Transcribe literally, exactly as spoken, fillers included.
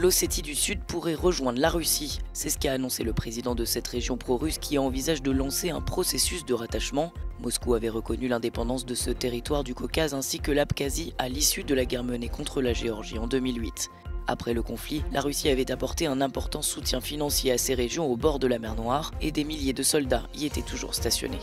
l'Ossétie du Sud pourrait rejoindre la Russie. C'est ce qu'a annoncé le président de cette région pro-russe qui envisage de lancer un processus de rattachement. Moscou avait reconnu l'indépendance de ce territoire du Caucase ainsi que l'Abkhazie à l'issue de la guerre menée contre la Géorgie en deux mille huit. Après le conflit, la Russie avait apporté un important soutien financier à ces régions au bord de la mer Noire et des milliers de soldats y étaient toujours stationnés.